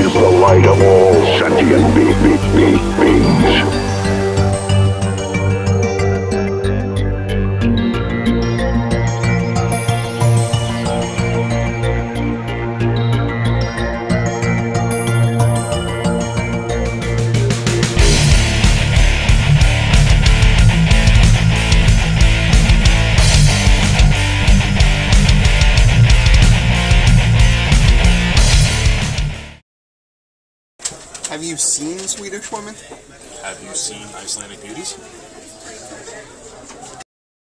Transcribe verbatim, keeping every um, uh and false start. is the light of all sentient be be be beings. Have you seen Swedish women? Have you seen Icelandic beauties?